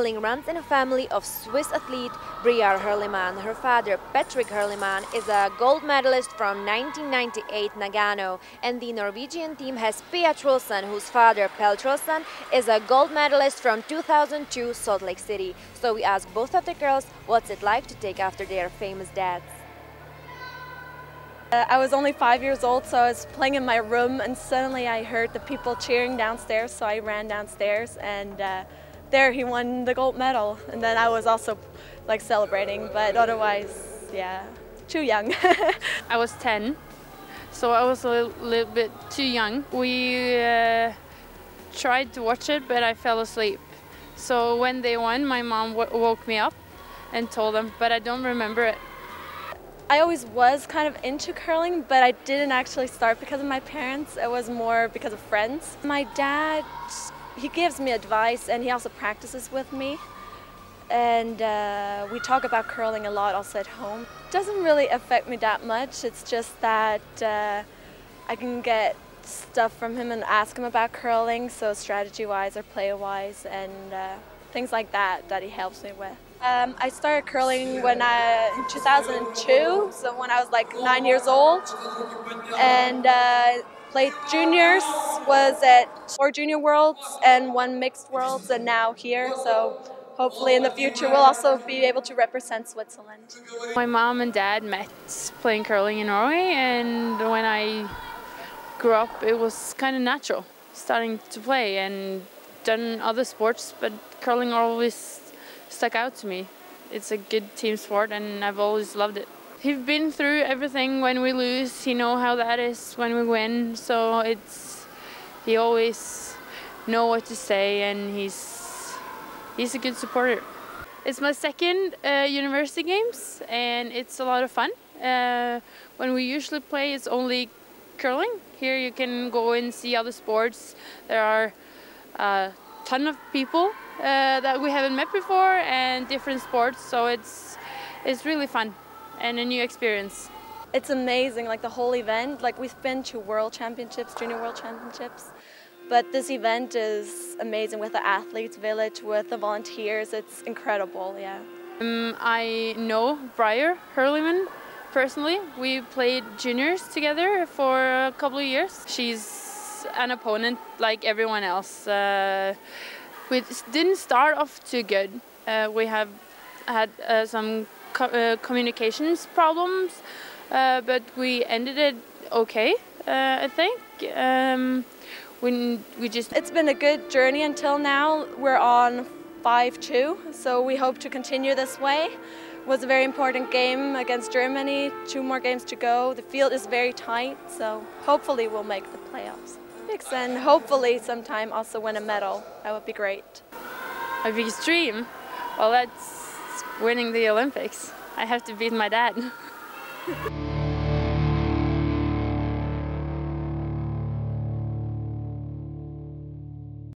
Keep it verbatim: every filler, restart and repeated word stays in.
Hurling runs in a family of Swiss athlete Briar Hurlinman. Her father, Patrick Hurlinman, is a gold medalist from nineteen ninety-eight Nagano, and the Norwegian team has Pia Trulsen, whose father, Pel Trulsen, is a gold medalist from two thousand two Salt Lake City. So we ask both of the girls what's it like to take after their famous dads. Uh, I was only five years old, so I was playing in my room and suddenly I heard the people cheering downstairs, so I ran downstairs and uh, there he won the gold medal, and then I was also like celebrating, but otherwise, yeah, too young. I was ten, so I was a little, little bit too young. We uh, tried to watch it, but I fell asleep. So when they won, my mom w woke me up and told them, but I don't remember it. I always was kind of into curling, but I didn't actually start because of my parents. It was more because of friends. My dad, he gives me advice and he also practices with me. And uh, we talk about curling a lot also at home. It doesn't really affect me that much. It's just that uh, I can get stuff from him and ask him about curling, so strategy-wise or player-wise and uh, things like that that he helps me with. Um, I started curling when I, in two thousand two, so when I was like nine years old, and uh, played juniors, was at four junior worlds and one mixed worlds, and now here, so hopefully in the future we'll also be able to represent Switzerland. My mom and dad met playing curling in Norway, and when I grew up it was kind of natural, starting to play and done other sports, but curling always stuck out to me. It's a good team sport and I've always loved it. He's been through everything. When we lose, he knows how that is when we win, so it's he always knows what to say, and he's he's a good supporter. It's my second uh, university games and it's a lot of fun. Uh, when we usually play it's only curling. Here you can go and see other sports. There are a ton of people Uh, that we haven't met before and different sports, so it's it's really fun and a new experience. It's amazing, like the whole event. Like we've been to world championships, junior world championships, but this event is amazing with the athletes village, with the volunteers. It's incredible, yeah. Um, I know Briar Hurlinman personally. We played juniors together for a couple of years. She's an opponent like everyone else. Uh, We didn't start off too good. Uh, we have had uh, some co uh, communications problems, uh, but we ended it okay, uh, I think. Um, we, we just it's been a good journey until now. We're on five two, so we hope to continue this way. It was a very important game against Germany. Two more games to go. The field is very tight, so hopefully we'll make the playoffs. And hopefully sometime also win a medal. That would be great. My biggest dream? Well, that's winning the Olympics. I have to beat my dad.